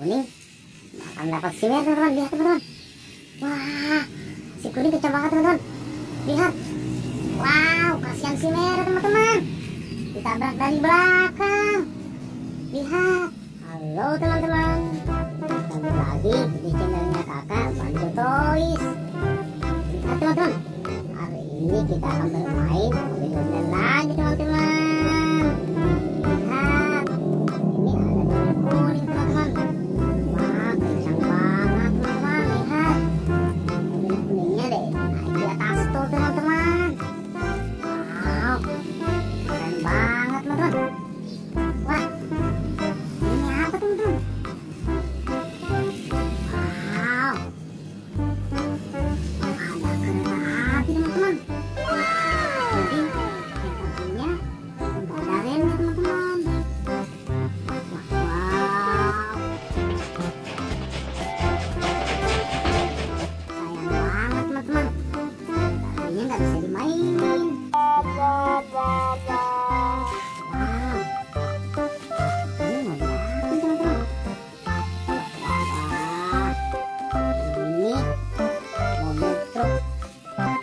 kuning akan dapat sim ya teman-teman. Lihat teman-teman, wah sim kuning kecil banget teman-teman, lihat. Wow, kasihan si merah teman-teman, ditabrak dari belakang. Lihat. Halo teman-teman, kembali lagi di channelnya kakak Banjo Toys. Lihat teman-teman, hari ini kita akan bermain mobil-mobilan lagi teman-teman. Lihat, ini ada mobil kuning teman-teman. Wah, kencang banget teman-teman. Lihat, mobil kuningnya deh naik di atas tuh teman-teman. Keren banget teman-teman. Wah, ini apa teman-teman? Wow, ada kereta api teman-teman. Jadi kereta apinya nggak ada rem teman-teman. Wow, sayang banget teman-teman, apinya nggak bisa dimainin.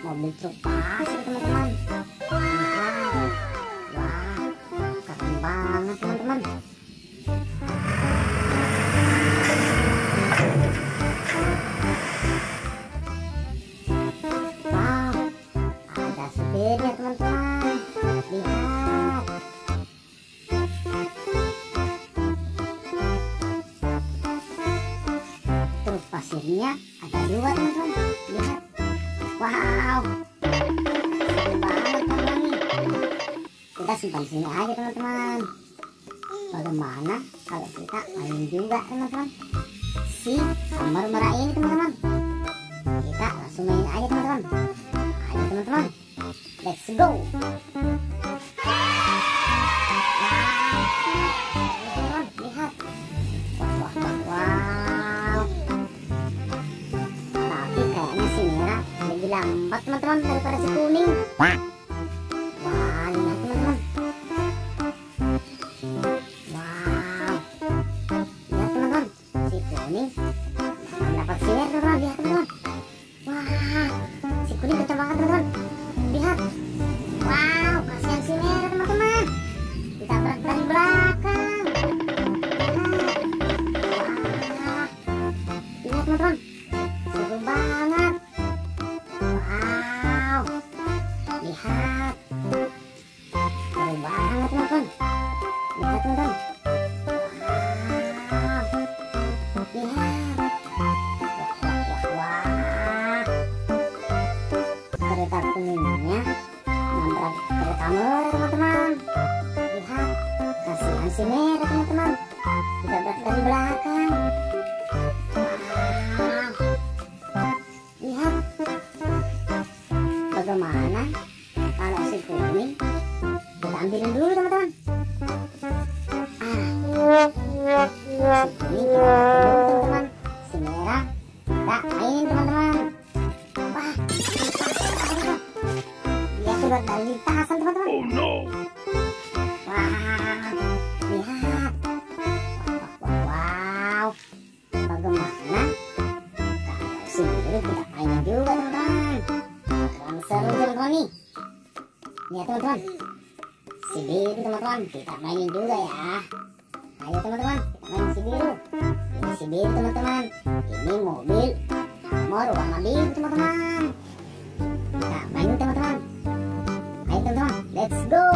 Mobil truk pasir teman-teman. Wah, keren banget teman-teman. Wow, ada sepeda teman-teman. Lihat. Truk pasirnya ada dua teman-teman. Lihat. Wow, keren banget teman-teman nih. Kita simpan di sini aja teman-teman. Bagaimana kalau kita main juga teman-teman si kamar merah ini teman-teman? Kita langsung main aja teman-teman. Ayo teman-teman, let's go. Wow, lihat. Wah, wah, wah, wow. Tapi kayaknya si merah lebih lambat teman-teman daripada si kuning. Wah, lihat teman-teman. Wow, lihat teman-teman, si kuning akan dapat sihir teman-teman. Lihat teman-teman, wah, si kuning kecil banget teman-teman. Lihat. Wow, kasihan si merah teman-teman, ditabrak dari belakang. Wah, lihat teman-teman, seru banget. Wow, lihat, seru banget teman-teman. Lihat teman-teman, wow, lihat. Wah, kereta kuningnya nabrak kereta merah teman-teman. Lihat, kasihan si merah teman-teman, ditabrak dari belakang. Bagaimana kalau si kuning kita ambilin dulu teman-teman? Si kuning kita ambilin teman-teman, si merah kita main teman-teman. Wah, dia sudah dari tahasan teman-teman. Wah, lihat. Wow, wow. Bagaimana kalau si kuning kita main juga teman-teman? Seru teman-teman nih. Lihat teman-teman, si biru teman-teman, kita mainin juga ya. Ayo teman-teman, kita main si biru. Ini si biru teman-teman. Ini mobil nomor warna biru teman-teman. Kita mainin teman-teman. Ayo teman-teman, let's go.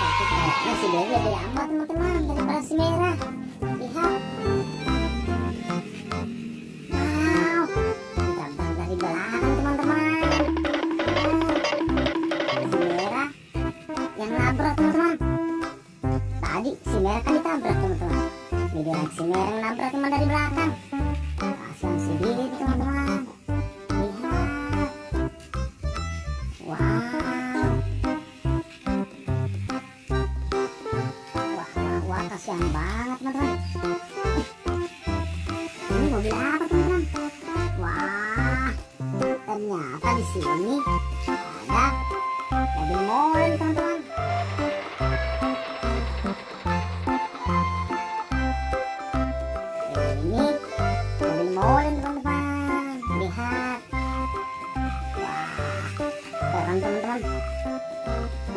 Tapi kayaknya si biru lebih lambat teman-teman daripada si merah. Lihat. Si merah kan ditabrak teman-teman. Jadi si merah yang nabrak teman dari belakang. Kasihan si biru teman-teman. Lihat. Wow. Wah, wah, wah, kasihan banget teman-teman. Ini mobil apa teman-teman? Wah, ternyata di sini ada mobil molen teman-teman.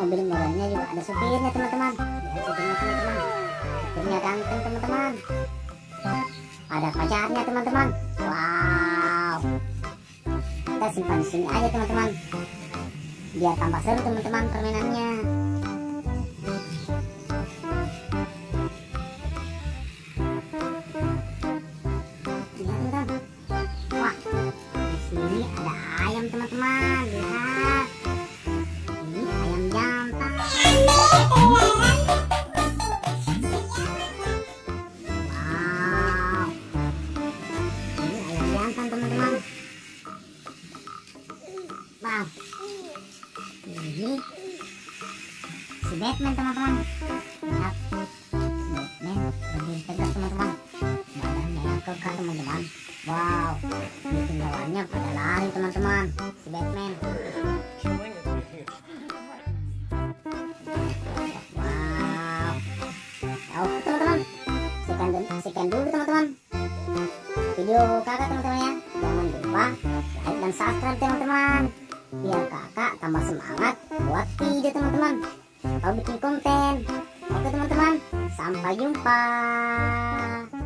mobil merahnya juga ada supirnya teman-teman. Lihat supirnya teman-teman. Supirnya ganteng teman-teman. Ada pacarnya teman-teman. Wow. Kita simpan di sini aja teman-teman. Biar tambah seru teman-teman permainannya. Ini si Batman teman-teman. Lihat Batman berdiri tegak teman-teman. Badannya yang kekar teman-teman. Wow, bikin lawannya pada lari teman-teman. Si Batman. Wow. Tahu teman-teman. Sekian dulu teman-teman video kakak teman-teman ya. Jangan lupa like dan subscribe teman-teman. Biar kakak tambah semangat buat video teman-teman, atau bikin konten. Oke teman-teman, sampai jumpa.